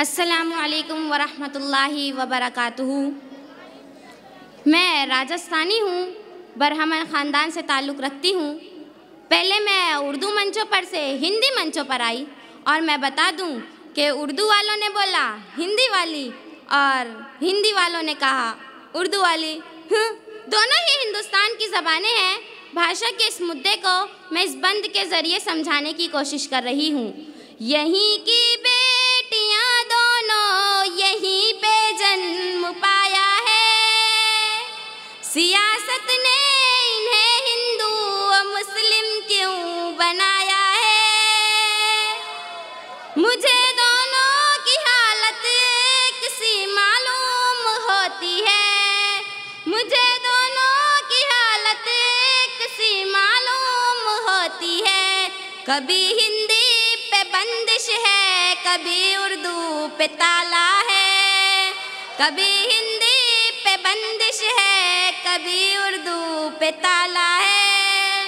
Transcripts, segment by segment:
अस्सलामु अलैकुम वरहमतुल्लाहि वबरकातुहू। मैं राजस्थानी हूँ, बरहमन ख़ानदान से ताल्लुक़ रखती हूँ। पहले मैं उर्दू मंचों पर से हिंदी मंचों पर आई, और मैं बता दूँ कि उर्दू वालों ने बोला हिंदी वाली, और हिंदी वालों ने कहा उर्दू वाली। दोनों ही हिंदुस्तान की ज़बानें हैं। भाषा के इस मुद्दे को मैं इस बंद के ज़रिए समझाने की कोशिश कर रही हूँ। यहीं की बेटियाँ दोनों, यहीं पे जन्म पाया है। सियासत ने इन्हें हिंदू और मुस्लिम क्यों बनाया है? मुझे दोनों की हालत एक सी मालूम होती है। मुझे कभी हिंदी पे बंदिश है, कभी उर्दू पे ताला है। कभी हिंदी पे बंदिश है, कभी उर्दू पे ताला है।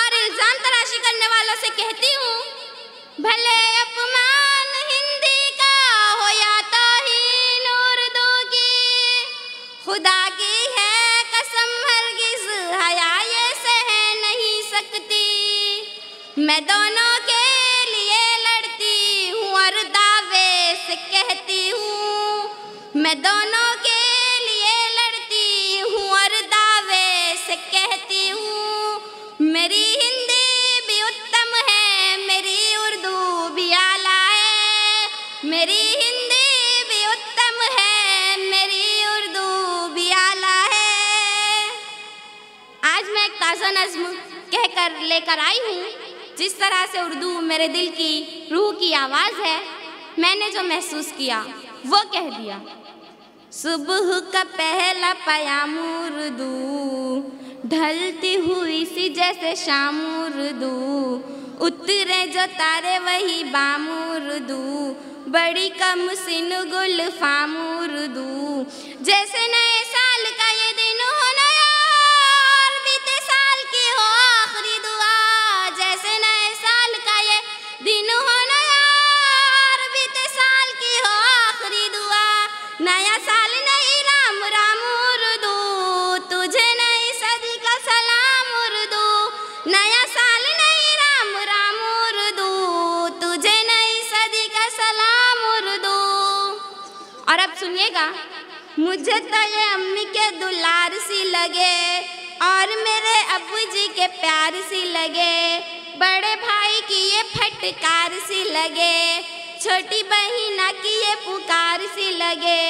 और इल्ज़ाम तराशी करने वालों से कहती हूँ, भले अपमान हिंदी का हो या तौहीन उर्दू की, खुदा की है कसम हरगिज़ हया ये सह नहीं सकती। मैं दोनों के लिए लड़ती हूँ और दावे से कहती हूँ। मैं दोनों के लिए लड़ती हूँ और दावे से कहती हूँ। मेरी हिंदी भी उत्तम है, मेरी उर्दू भी आला है। मेरी हिंदी भी उत्तम है, मेरी उर्दू भी आला है। आज मैं एक ताज़ा नज़्म कहकर लेकर आई हूँ। जिस तरह से उर्दू मेरे दिल की रूह की आवाज़ है, मैंने जो महसूस किया वो कह दिया। सुबह का पहला पयाम उर्दू, ढलती हुई सी जैसे शाम उर्दू। उतरे जो तारे वही बाम उर्दू, बड़ी कम सिन गुल फाम उर्दू। जैसे नए साल का ये दिन हो नया, और बीते साल की हो आखिरी दुआ। जैसे नए साल का ये दिन हो नया, और बीते साल की हो आखिरी दुआ। नया साल नई राम राम उर्दू, तुझे नई सदी का सलाम उर्दू। नया साल नई राम राम उर्दू, तुझे नई सदी का सलाम उर्दू। और अब सुनिएगा। मुझे तो ये अम्मी के दुलार सी लगे, और मेरे अबू जी के प्यार सी लगे। बड़े भाई की ये फटकार सी लगे, छोटी बहिना की ये पुकार सी लगे।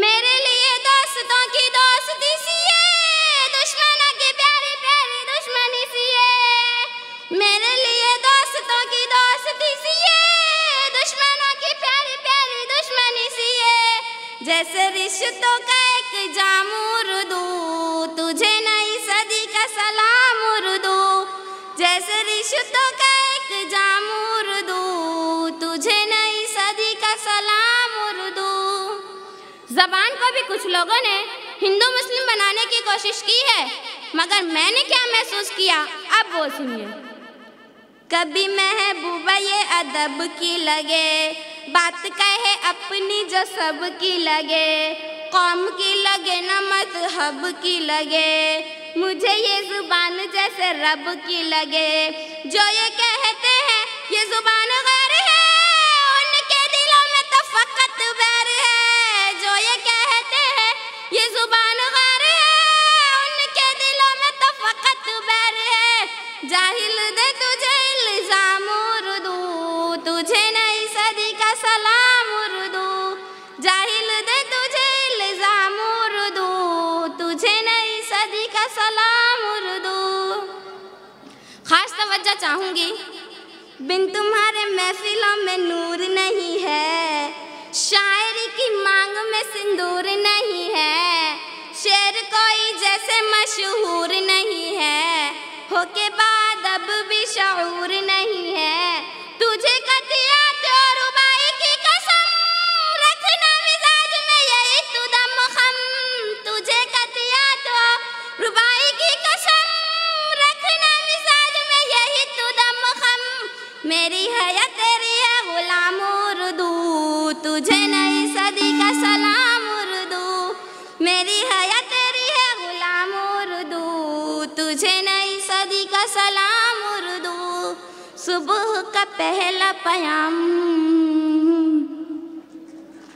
मेरे लिए दोस्तों की दोस्ती सी है, दुश्मनों की प्यारी प्यारी दुश्मनी सी है। मेरे लिए दोस्तों की दोस्ती सी है, दुश्मनों की प्यारी प्यारी दुश्मनी सी है। जैसे रिश्तों का एक जाम उर्दू, तुझे नई सदी का सलाम उर्दू। जैसे रिश्तों का एक जाम उर्दू, तुझे नई सदी का सलाम उर्दू। ज़बान को भी कुछ लोगों ने हिंदू मुस्लिम बनाने की कोशिश की है, मगर मैंने क्या महसूस किया अब वो सुनिए। कभी महबूबा ये अदब की लगे, बात कहे अपनी जो सब की लगे। कौम की लगे न मज़हब की लगे, मुझे ये ज़ुबान जैसे रब की लगे। जो ये कहते हैं ये ज़ुबान गैर है, उनके दिलों में तो फ़क़त बैर है। जो ये कहते हैं ये ज़ुबान गैर है, उनके दिलों में तो फ़क़त बैर है। जाहिल दे तुझे इल्ज़ाम उर्दू, तुझे नई सदी का सलाम उर्दू। जाहिल दे तुझे इल्ज़ाम उर्दू, तुझे नई सदी का सलाम उर्दू। ख़ास तवज्जो चाहूँगी। बिन तुम्हारे महफिलों में नूर नहीं है, शायरी की मांग में सिंदूर नहीं है। शेर कोई जैसे मशहूर नहीं है, हो के बाद अब भी शऊर नहीं है। तुझे कतियात और रुबाई की कसम, रखना मिजाज में यही तू दम खम। तुझे कतियात और रुबाई की कसम, रखना मिजाज में यही तू दम खम। मेरी है या तेरी है गुलाम उर्दू। तुझे नई सदी का सलाम उर्दू, मेरी हया तेरी है गुलाम उर्दू। तुझे नई सदी का सलाम उर्दू, सुबह का पहला पयाम।